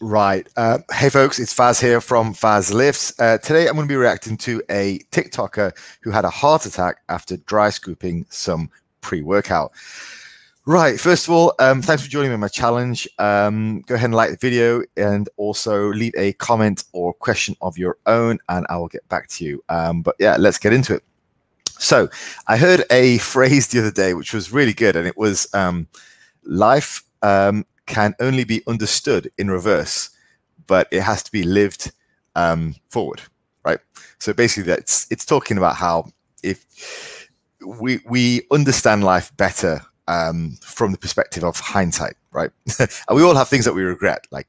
Right. Hey, folks, it's Faz here from Faz Lifts. Today, I'm going to be reacting to a TikToker who had a heart attack after dry scooping some pre-workout. Right. First of all, thanks for joining me on my challenge. Go ahead and like the video and also leave a comment or question of your own, and I will get back to you. But yeah, let's get into it. So I heard a phrase the other day, which was really good, and it was life can only be understood in reverse, but it has to be lived forward, right? So basically it's talking about how if we understand life better from the perspective of hindsight, right? And we all have things that we regret, like,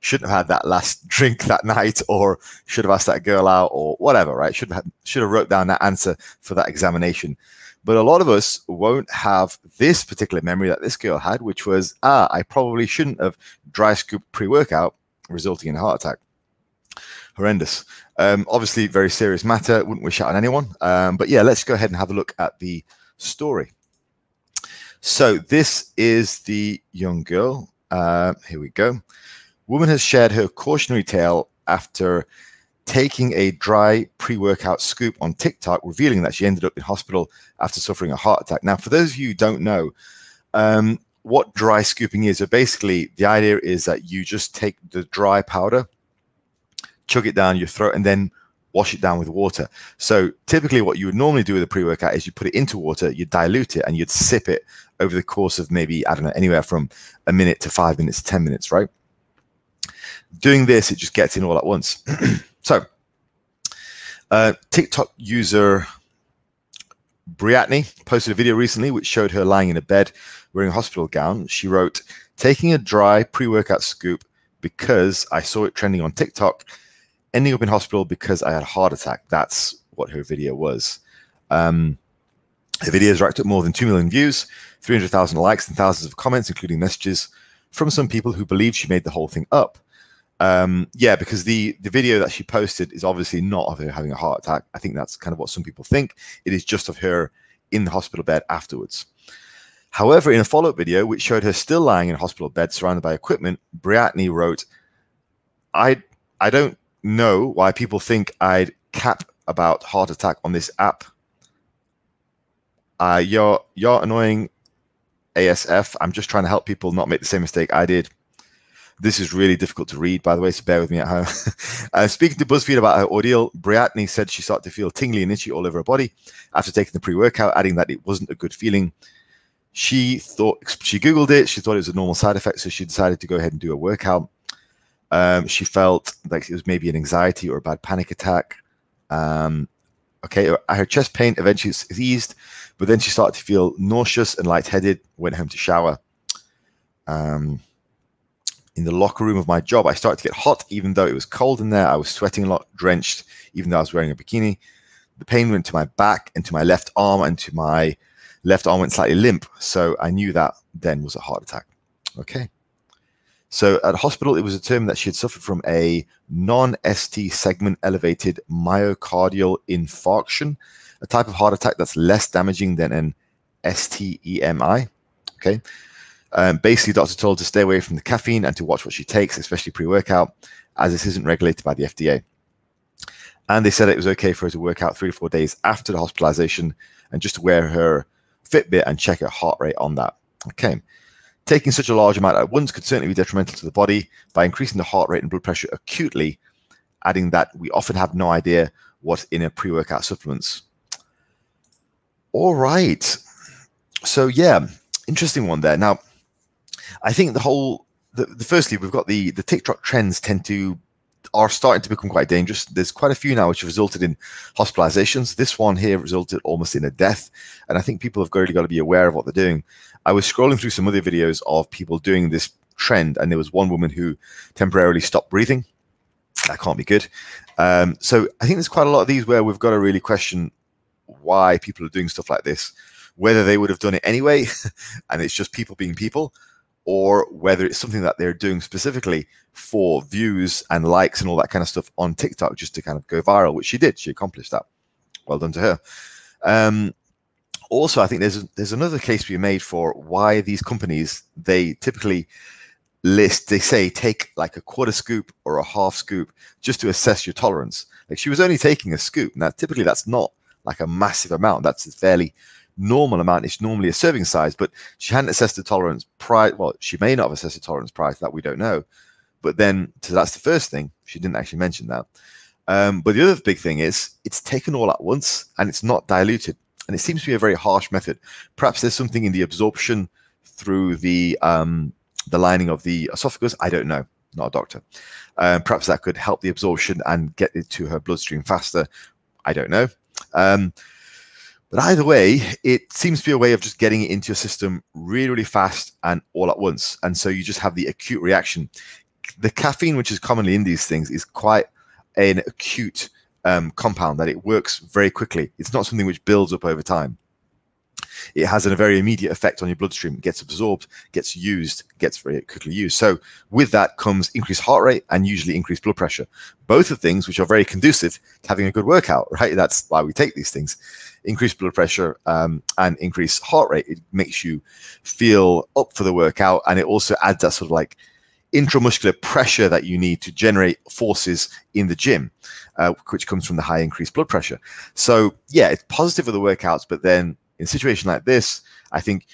shouldn't have had that last drink that night, or should have asked that girl out, or whatever, right? Should have wrote down that answer for that examination. But a lot of us won't have this particular memory that this girl had, which was, I probably shouldn't have dry scooped pre-workout, resulting in a heart attack. Horrendous. Obviously, very serious matter. Wouldn't wish it on anyone. But yeah, let's go ahead and have a look at the story. So this is the young girl. Here we go. Woman has shared her cautionary tale after taking a dry pre-workout scoop on TikTok, revealing that she ended up in hospital after suffering a heart attack. Now, for those of you who don't know what dry scooping is, so basically the idea is that you just take the dry powder, chug it down your throat, and then wash it down with water. So typically what you would normally do with a pre-workout is you put it into water, you dilute it, and you'd sip it over the course of maybe, I don't know, anywhere from a minute to 5 minutes to 10 minutes, right? Doing this, it just gets in all at once. So, TikTok user Briatney posted a video recently which showed her lying in a bed wearing a hospital gown. She wrote, "Taking a dry pre-workout scoop because I saw it trending on TikTok, ending up in hospital because I had a heart attack." That's what her video was. Her video has racked up more than 2 million views, 300,000 likes, and thousands of comments, including messages from some people who believe she made the whole thing up. Yeah, because the video that she posted is obviously not of her having a heart attack. I think that's kind of what some people think. It is just of her in the hospital bed afterwards. However, in a follow-up video, which showed her still lying in a hospital bed surrounded by equipment, Briatney wrote, I don't know why people think I'd cap about heart attack on this app. You're annoying ASF. I'm just trying to help people not make the same mistake I did. This is really difficult to read, by the way, so bear with me at home. Speaking to BuzzFeed about her ordeal, Briatney said she started to feel tingly and itchy all over her body after taking the pre-workout, adding that it wasn't a good feeling. She Googled it. She thought it was a normal side effect, so she decided to go ahead and do a workout. She felt like it was maybe an anxiety or a bad panic attack. Okay, her chest pain eventually eased, but then she started to feel nauseous and lightheaded, went home to shower. In the locker room of my job, I started to get hot, even though it was cold in there. I was sweating a lot, drenched, even though I was wearing a bikini. The pain went to my back and to my left arm, and to my left arm went slightly limp. So I knew that then was a heart attack. Okay. So at hospital, it was determined that she had suffered from a non-ST segment elevated myocardial infarction, a type of heart attack that's less damaging than an STEMI. Okay. Basically, doctor told her to stay away from the caffeine and to watch what she takes, especially pre-workout, as this isn't regulated by the FDA. And they said it was okay for her to work out 3 to 4 days after the hospitalization and just to wear her Fitbit and check her heart rate on that. Okay. Taking such a large amount at once could certainly be detrimental to the body by increasing the heart rate and blood pressure acutely, adding that we often have no idea what's in a pre-workout supplements. All right. So, yeah, interesting one there. Now, I think firstly, we've got the TikTok trends are starting to become quite dangerous. There's quite a few now which have resulted in hospitalizations. This one here resulted almost in a death. And I think people have really got to be aware of what they're doing. I was scrolling through some other videos of people doing this trend, and there was one woman who temporarily stopped breathing. That can't be good. So I think there's quite a lot of these where we've got to really question why people are doing stuff like this, whether they would have done it anyway, and it's just people being people, or whether it's something that they're doing specifically for views and likes and all that kind of stuff on TikTok just to kind of go viral, which she did. She accomplished that. Well done to her. Also, I think there's another case to be made for why these companies, they typically list, they say take like a quarter scoop or a half scoop just to assess your tolerance. Like she was only taking a scoop. Now, typically that's not like a massive amount. That's a fairly normal amount. It's normally a serving size, but she hadn't assessed the tolerance prior. Well, she may not have assessed the tolerance prior to that. We don't know. But then, so that's the first thing. She didn't actually mention that. But the other big thing is it's taken all at once and it's not diluted. And it seems to be a very harsh method. Perhaps there's something in the absorption through the lining of the esophagus. I don't know. Not a doctor. Perhaps that could help the absorption and get it to her bloodstream faster. I don't know. But either way, it seems to be a way of just getting it into your system really, really fast and all at once. And so you just have the acute reaction. The caffeine, which is commonly in these things, is quite an acute compound that it works very quickly. It's not something which builds up over time. It has a very immediate effect on your bloodstream. It gets absorbed, gets used, gets very quickly used. So with that comes increased heart rate and usually increased blood pressure. Both of things which are very conducive to having a good workout, right? That's why we take these things. Increased blood pressure and increased heart rate. It makes you feel up for the workout, and it also adds that sort of like intramuscular pressure that you need to generate forces in the gym, which comes from the high increased blood pressure. So yeah, it's positive for the workouts, but then in a situation like this, I think,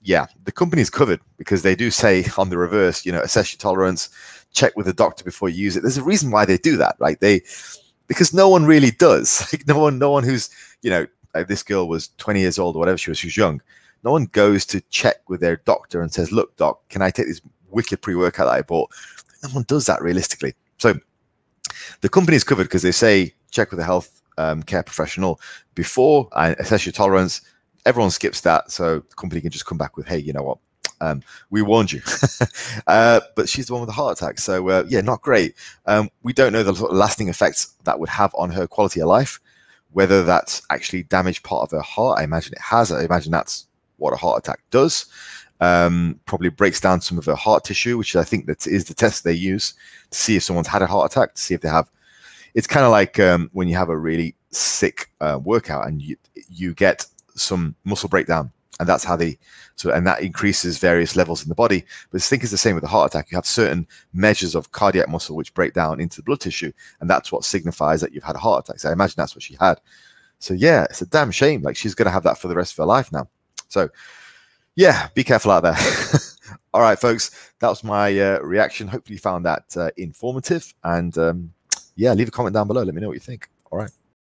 yeah, the company's covered because they do say on the reverse, you know, assess your tolerance, check with the doctor before you use it. There's a reason why they do that, right? Because no one really does. Like no one who's, you know, like this girl was 20 years old or whatever she was. She was young. No one goes to check with their doctor and says, "Look, doc, can I take this wicked pre-workout that I bought?" No one does that realistically. So the company's covered because they say check with the health care professional before and assess your tolerance. Everyone skips that, so the company can just come back with, "Hey, you know what, we warned you." But she's the one with the heart attack, so yeah, not great. We don't know the sort of lasting effects that would have on her quality of life, whether that's actually damaged part of her heart. I imagine it has. I imagine that's what a heart attack does. Probably breaks down some of her heart tissue, which I think that is the test they use to see if someone's had a heart attack, to see if they have. It's kind of like when you have a really sick workout and you get some muscle breakdown, and that's how they and that increases various levels in the body. But I think it's the same with a heart attack. You have certain measures of cardiac muscle which break down into the blood tissue, and that's what signifies that you've had a heart attack. So I imagine that's what she had. So yeah, it's a damn shame. Like she's going to have that for the rest of her life now. So yeah, be careful out there. All right, folks, that was my reaction. Hopefully you found that informative, and yeah, leave a comment down below. Let me know what you think. All right.